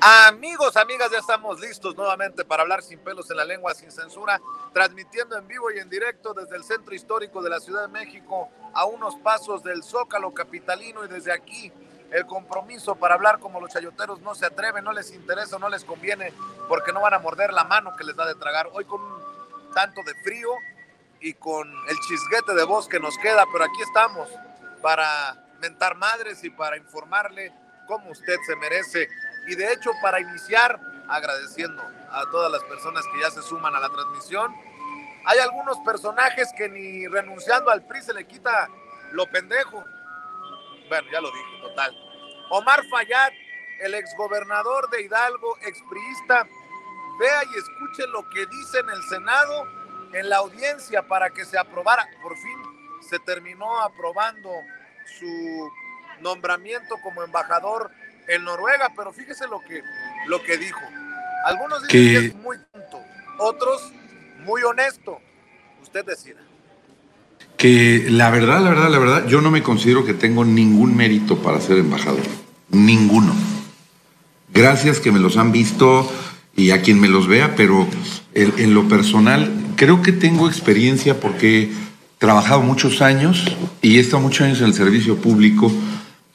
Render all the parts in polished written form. Amigos, amigas, ya estamos listos nuevamente para hablar sin pelos en la lengua, sin censura, transmitiendo en vivo y en directo desde el centro histórico de la Ciudad de México, a unos pasos del Zócalo capitalino, y desde aquí el compromiso para hablar como los chayoteros no se atreven, no les interesa, no les conviene, porque no van a morder la mano que les da de tragar. Hoy con un tanto de frío y con el chisguete de voz que nos queda, pero aquí estamos para mentar madres y para informarle como usted se merece. Y de hecho, para iniciar, agradeciendo a todas las personas que ya se suman a la transmisión. Hay algunos personajes que ni renunciando al PRI se le quita lo pendejo. Bueno, ya lo dije, total. Omar Fayad, el exgobernador de Hidalgo, expriista, vea y escuche lo que dice en el Senado, en la audiencia, para que se aprobara. Por fin se terminó aprobando su nombramiento como embajador en Noruega, pero fíjese lo que dijo. Algunos dicen que es muy tonto, otros muy honesto. Usted decida. Que la verdad, yo no me considero que tengo ningún mérito para ser embajador. Ninguno. Gracias que me los han visto y a quien me los vea, pero en lo personal creo que tengo experiencia porque he trabajado muchos años y he estado muchos años en el servicio público.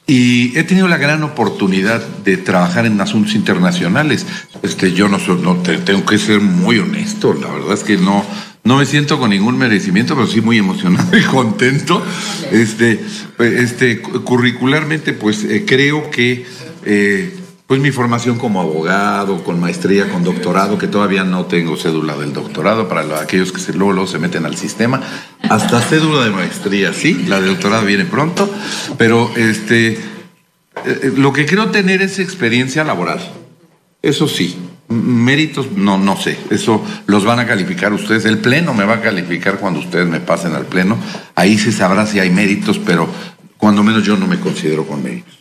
Y he tenido la gran oportunidad de trabajar en asuntos internacionales. Yo tengo que ser muy honesto, la verdad es que no me siento con ningún merecimiento, pero sí muy emocionado y contento. Curricularmente, pues creo que pues mi formación como abogado, con maestría, con doctorado, que todavía no tengo cédula del doctorado, para aquellos que luego se meten al sistema, hasta cédula de maestría, sí, la de doctorado viene pronto, pero lo que quiero tener es experiencia laboral, eso sí, méritos, no sé, eso los van a calificar ustedes, el pleno me va a calificar cuando ustedes me pasen al pleno, ahí se sabrá si hay méritos, pero cuando menos yo no me considero con méritos.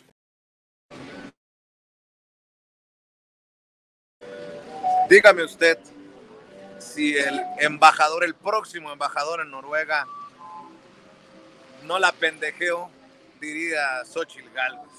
Dígame usted si el próximo embajador en Noruega no la pendejeó, diría Xochitl Galvez.